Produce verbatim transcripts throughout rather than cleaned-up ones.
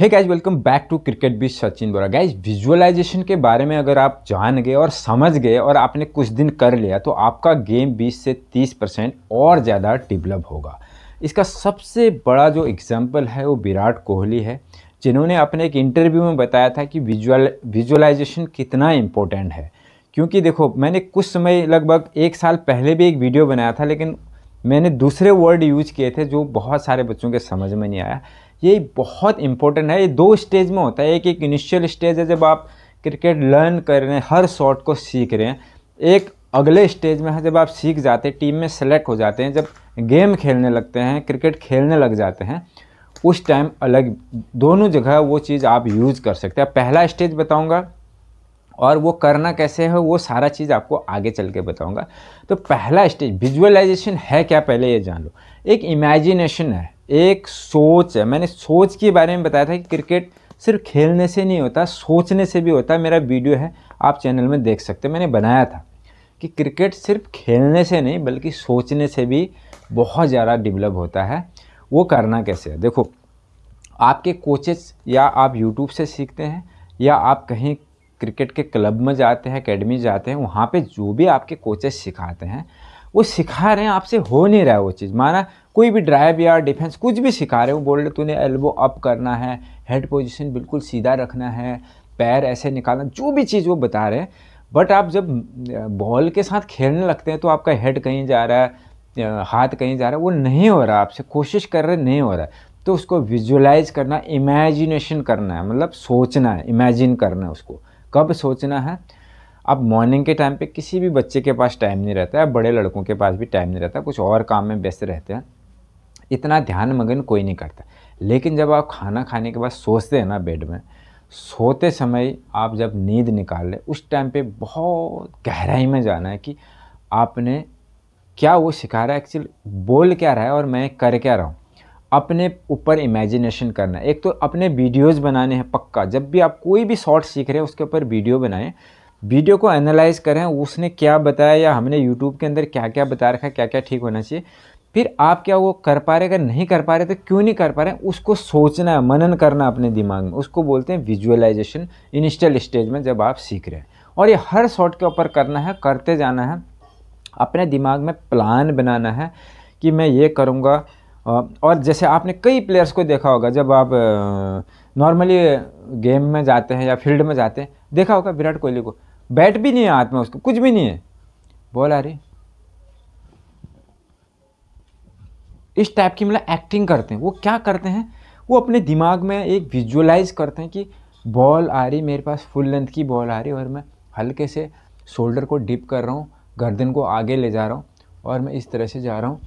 Hey guys welcome back to cricket with Sachin Bora. Guys visualization के बारे में अगर आप जान गए और समझ गए और आपने कुछ दिन कर लिया तो आपका गेम बीस से तीस परसेंट और ज़्यादा डेवलप होगा। इसका सबसे बड़ा जो एग्जांपल है वो विराट कोहली है, जिन्होंने अपने एक इंटरव्यू में बताया था कि विजुअल विजुअलाइजेशन कितना इम्पोर्टेंट है। क्योंकि देखो, मैंने कुछ समय लगभग एक साल पहले भी एक वीडियो बनाया था, लेकिन मैंने दूसरे वर्ड यूज़ किए थे जो बहुत सारे बच्चों के समझ में नहीं आया। ये बहुत इंपॉर्टेंट है। ये दो स्टेज में होता है। एक एक इनिशियल स्टेज है जब आप क्रिकेट लर्न कर रहे हैं, हर शॉट को सीख रहे हैं। एक अगले स्टेज में है जब आप सीख जाते हैं, टीम में सेलेक्ट हो जाते हैं, जब गेम खेलने लगते हैं, क्रिकेट खेलने लग जाते हैं, उस टाइम अलग। दोनों जगह वो चीज़ आप यूज़ कर सकते हैं। पहला स्टेज बताऊँगा और वो करना कैसे है वो सारा चीज़ आपको आगे चल के बताऊँगा। तो पहला स्टेज विजुअलाइजेशन है क्या, पहले ये जान लो। एक इमेजिनेशन है, एक सोच है। मैंने सोच के बारे में बताया था कि क्रिकेट सिर्फ खेलने से नहीं होता, सोचने से भी होता है। मेरा वीडियो है, आप चैनल में देख सकते हैं, मैंने बनाया था कि क्रिकेट सिर्फ खेलने से नहीं बल्कि सोचने से भी बहुत ज़्यादा डेवलप होता है। वो करना कैसे है, देखो आपके कोचेस या आप यूट्यूब से सीखते हैं या आप कहीं क्रिकेट के क्लब में जाते हैं, अकेडमी जाते हैं, वहाँ पर जो भी आपके कोचेस सिखाते हैं वो सिखा रहे हैं, आपसे हो नहीं रहा है वो चीज़। माना कोई भी ड्राइव या डिफेंस कुछ भी सिखा रहे हो, बोल रहे तूने एल्बो अप करना है, हेड पोजीशन बिल्कुल सीधा रखना है, पैर ऐसे निकालना, जो भी चीज़ वो बता रहे हैं। बट आप जब बॉल के साथ खेलने लगते हैं तो आपका हेड कहीं जा रहा है, हाथ कहीं जा रहा है, वो नहीं हो रहा, आपसे कोशिश कर रहे नहीं हो रहा है। तो उसको विजुअलाइज करना, इमेजिनेशन करना है, मतलब सोचना है, इमेजिन करना है उसको। कब सोचना है, अब मॉर्निंग के टाइम पे किसी भी बच्चे के पास टाइम नहीं रहता है, बड़े लड़कों के पास भी टाइम नहीं रहता, कुछ और काम में व्यस्त रहते हैं, इतना ध्यान मगन कोई नहीं करता। लेकिन जब आप खाना खाने के बाद सोचते हैं ना, बेड में सोते समय आप जब नींद निकाल लें, उस टाइम पे बहुत गहराई में जाना है कि आपने क्या वो सिखा रहा है, एक्चुअली बोल क्या रहा है और मैं कर क्या रहा हूँ। अपने ऊपर इमेजिनेशन करना है। एक तो अपने वीडियोज़ बनाने हैं पक्का, जब भी आप कोई भी शॉर्ट सीख रहे हैं उसके ऊपर वीडियो बनाएँ, वीडियो को एनालाइज करें, उसने क्या बताया या हमने यूट्यूब के अंदर क्या क्या बता रखा है, क्या क्या ठीक होना चाहिए। फिर आप क्या वो कर पा रहे, अगर नहीं कर पा रहे तो क्यों नहीं कर पा रहे, उसको सोचना है, मनन करना अपने दिमाग में, उसको बोलते हैं विजुअलाइजेशन। इनिशियल स्टेज में जब आप सीख रहे हैं, और ये हर शॉट के ऊपर करना है, करते जाना है, अपने दिमाग में प्लान बनाना है कि मैं ये करूँगा। और जैसे आपने कई प्लेयर्स को देखा होगा, जब आप नॉर्मली गेम में जाते हैं या फील्ड में जाते हैं, देखा होगा विराट कोहली को बैट भी नहीं है हाथ में, उसको कुछ भी नहीं है, बॉल आ रही, इस टाइप की मतलब एक्टिंग करते हैं। वो क्या करते हैं, वो अपने दिमाग में एक विजुअलाइज करते हैं कि बॉल आ रही, मेरे पास फुल लेंथ की बॉल आ रही और मैं हल्के से शोल्डर को डिप कर रहा हूँ, गर्दन को आगे ले जा रहा हूँ और मैं इस तरह से जा रहा हूँ,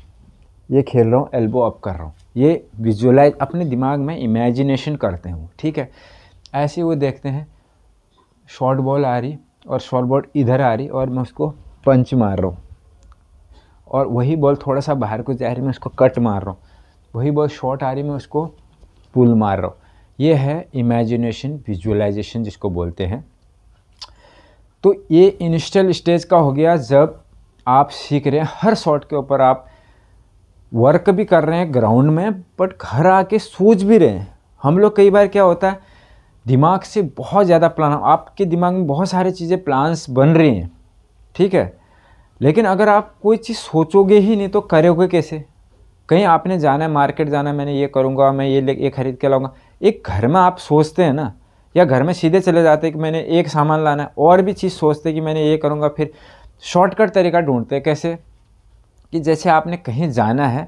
ये खेल रहा हूँ, एल्बो अप कर रहा हूँ। ये विजुअलाइज अपने दिमाग में इमेजिनेशन करते हैं वो, ठीक है। ऐसे वो देखते हैं शॉर्ट बॉल आ रही और शॉर्ट बॉल इधर आ रही और मैं उसको पंच मार रहा हूँ, और वही बॉल थोड़ा सा बाहर को जा रही, मैं उसको कट मार रहा हूँ, वही बॉल शॉट आ रही, मैं उसको पुल मार रहा हूँ। ये है इमेजिनेशन, विजुअलाइजेशन जिसको बोलते हैं। तो ये इनिशियल स्टेज का हो गया, जब आप सीख रहे हैं हर शॉट के ऊपर आप वर्क भी कर रहे हैं ग्राउंड में, बट घर आके सोच भी रहे हैं। हम लोग कई बार क्या होता है, दिमाग से बहुत ज़्यादा प्लान, आपके दिमाग में बहुत सारी चीज़ें प्लान्स बन रही हैं, ठीक है, लेकिन अगर आप कोई चीज़ सोचोगे ही नहीं तो करोगे कैसे। कहीं आपने जाना है, मार्केट जाना है, मैंने ये करूँगा, मैं ये ले ये खरीद के लाऊँगा। एक घर में आप सोचते हैं ना, या घर में सीधे चले जाते हैं कि मैंने एक सामान लाना है, और भी चीज़ सोचते हैं कि मैंने ये करूँगा, फिर शॉर्टकट तरीका ढूंढते हैं। कैसे, कि जैसे आपने कहीं जाना है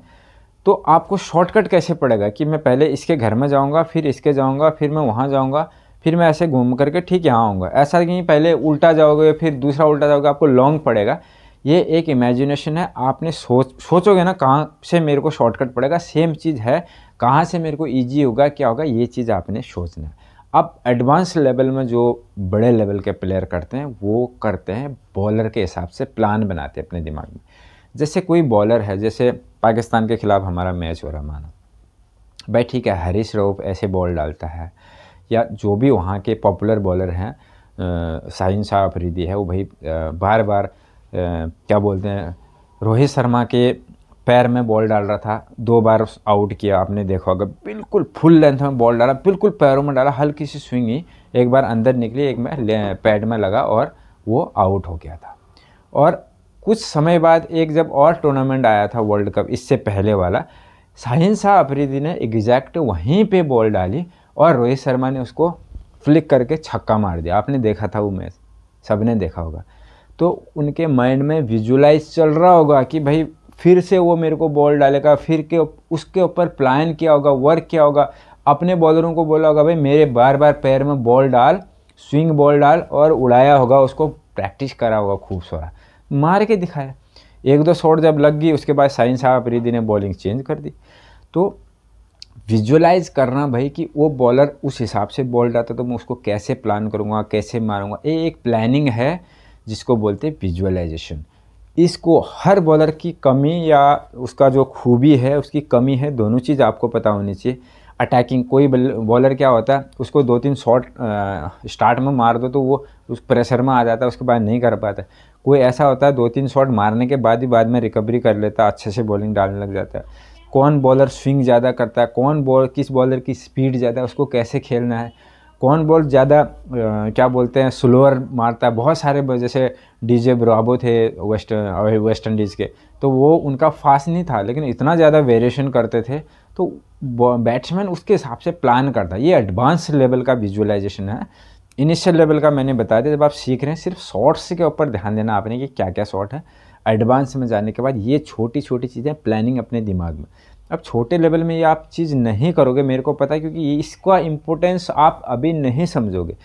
तो आपको शॉर्टकट कैसे पड़ेगा कि मैं पहले इसके घर में जाऊंगा, फिर इसके जाऊंगा, फिर मैं वहाँ जाऊंगा, फिर मैं ऐसे घूम करके ठीक यहाँ आऊँगा। ऐसा नहीं पहले उल्टा जाओगे फिर दूसरा उल्टा जाओगे, आपको लॉन्ग पड़ेगा। ये एक इमेजिनेशन है, आपने सोच सोचोगे ना कहाँ से मेरे को शॉर्टकट पड़ेगा। सेम चीज़ है, कहाँ से मेरे को ईजी होगा, क्या होगा, ये चीज़ आपने सोचना। अब एडवांस लेवल में जो बड़े लेवल के प्लेयर करते हैं वो करते हैं बॉलर के हिसाब से प्लान बनाते हैं अपने दिमाग में। जैसे कोई बॉलर है, जैसे पाकिस्तान के ख़िलाफ़ हमारा मैच हो रहा, माना भाई ठीक है, हैरिस रऊफ ऐसे बॉल डालता है, या जो भी वहाँ के पॉपुलर बॉलर हैं, शाहिद अफरीदी है, वो भाई बार बार आ, क्या बोलते हैं, रोहित शर्मा के पैर में बॉल डाल रहा था, दो बार आउट किया, आपने देखा होगा। बिल्कुल फुल लेंथ में बॉल डाला, बिल्कुल पैरों में डाला, हल्की सी स्विंग ही, एक बार अंदर निकली, एक में पैड में लगा और वो आउट हो गया था। और कुछ समय बाद एक जब और टूर्नामेंट आया था वर्ल्ड कप, इससे पहले वाला, शाहिद अफरीदी ने एग्जैक्ट वहीं पे बॉल डाली और रोहित शर्मा ने उसको फ्लिक करके छक्का मार दिया। आपने देखा था वो मैच, सबने देखा होगा। तो उनके माइंड में विजुलाइज चल रहा होगा कि भाई फिर से वो मेरे को बॉल डालेगा, फिर के उसके ऊपर प्लान किया होगा, वर्क किया होगा। अपने बॉलरों को बोला होगा भाई मेरे बार बार पैर में बॉल डाल, स्विंग बॉल डाल, और उड़ाया होगा, उसको प्रैक्टिस करा होगा खूब सारा, मार के दिखाया। एक दो शॉट जब लग गई उसके बाद शाहिद अफरीदी ने बॉलिंग चेंज कर दी। तो विजुलाइज़ करना भाई कि वो बॉलर उस हिसाब से बॉल डालता तो मैं उसको कैसे प्लान करूँगा, कैसे मारूँगा, ये एक प्लानिंग है जिसको बोलते हैं विजुअलाइजेशन। इसको हर बॉलर की कमी या उसका जो खूबी है, उसकी कमी है, दोनों चीज़ आपको पता होनी चाहिए। अटैकिंग कोई बॉलर क्या होता है, उसको दो तीन शॉट स्टार्ट में मार दो तो वो उस प्रेशर में आ जाता है, उसके बाद नहीं कर पाता। कोई ऐसा होता है दो तीन शॉट मारने के बाद ही बाद में रिकवरी कर लेता है, अच्छे से बॉलिंग डालने लग जाता है। कौन बॉलर स्विंग ज़्यादा करता है, कौन बॉल किस बॉलर की स्पीड ज़्यादा है, उसको कैसे खेलना है, कौन बॉल ज़्यादा क्या बोलते हैं स्लोअर मारता है। बहुत सारे जैसे डीजे ब्रावो थे वेस्ट वेस्ट इंडीज़ के, तो वो उनका फास्ट नहीं था लेकिन इतना ज़्यादा वेरिएशन करते थे तो बैट्समैन उसके हिसाब से प्लान करता है। ये एडवांस लेवल का विजुअलाइजेशन है। इनिशियल लेवल का मैंने बता दिया, जब आप सीख रहे हैं सिर्फ शॉट्स के ऊपर ध्यान देना आपने कि क्या क्या शॉट है। एडवांस में जाने के बाद ये छोटी छोटी चीज़ें प्लानिंग अपने दिमाग में। अब छोटे लेवल में ये आप चीज़ नहीं करोगे, मेरे को पता है, क्योंकि इसका इम्पोर्टेंस आप अभी नहीं समझोगे।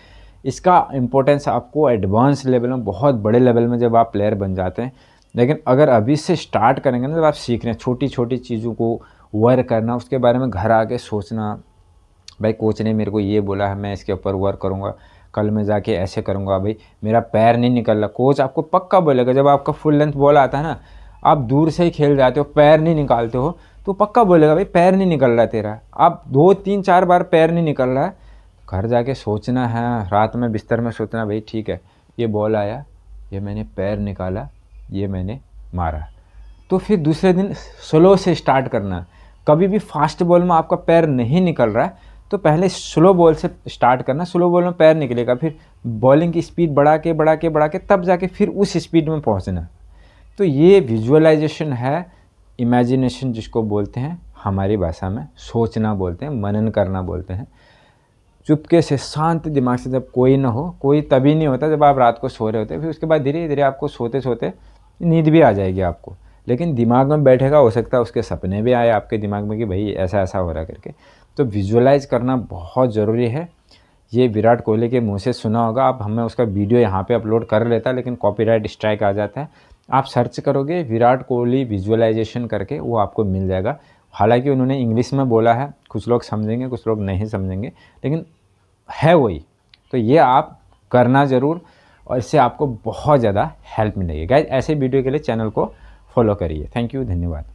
इसका इम्पोर्टेंस आपको एडवांस लेवल में, बहुत बड़े लेवल में जब आप प्लेयर बन जाते हैं। लेकिन अगर अभी से स्टार्ट करेंगे ना, जब आप सीख रहे हैं, छोटी छोटी चीज़ों को वर्क करना, उसके बारे में घर आके सोचना, भाई कोच ने मेरे को ये बोला है, मैं इसके ऊपर वर्क करूँगा, कल मैं जाके ऐसे करूँगा, भाई मेरा पैर नहीं निकल रहा। कोच आपको पक्का बोलेगा, जब आपका फुल लेंथ बॉल आता है ना, आप दूर से ही खेल जाते हो, पैर नहीं निकालते हो, तो पक्का बोलेगा भाई पैर नहीं निकल रहा तेरा। आप दो तीन चार बार पैर नहीं निकल रहा है, घर जाके सोचना है, रात में बिस्तर में सोचना, भाई ठीक है ये बॉल आया, ये मैंने पैर निकाला, ये मैंने मारा। तो फिर दूसरे दिन स्लो से स्टार्ट करना। कभी भी फास्ट बॉल में आपका पैर नहीं निकल रहा है तो पहले स्लो बॉल से स्टार्ट करना। स्लो बॉल में पैर निकलेगा, फिर बॉलिंग की स्पीड बढ़ा के बढ़ा के बढ़ा के तब जाके फिर उस स्पीड में पहुंचना। तो ये विजुअलाइजेशन है, इमेजिनेशन जिसको बोलते हैं हमारी भाषा में, सोचना बोलते हैं, मनन करना बोलते हैं। चुपके से शांत दिमाग से, जब कोई ना हो, कोई तभी नहीं होता जब आप रात को सो रहे होते, फिर उसके बाद धीरे धीरे आपको सोते सोते नींद भी आ जाएगी आपको, लेकिन दिमाग में बैठेगा, हो सकता है उसके सपने भी आए आपके दिमाग में कि भाई ऐसा ऐसा हो रहा करके। तो विजुअलाइज करना बहुत ज़रूरी है। ये विराट कोहली के मुंह से सुना होगा आप, हमें उसका वीडियो यहाँ पे अपलोड कर लेता लेकिन कॉपीराइट स्ट्राइक आ जाता है। आप सर्च करोगे विराट कोहली विजुअलाइजेशन करके, वो आपको मिल जाएगा। हालांकि उन्होंने इंग्लिश में बोला है, कुछ लोग समझेंगे कुछ लोग नहीं समझेंगे, लेकिन है वही। तो ये आप करना ज़रूर, और इससे आपको बहुत ज़्यादा हेल्प मिलेगी। गाइस ऐसे वीडियो के लिए चैनल को फॉलो करिए। थैंक यू, धन्यवाद।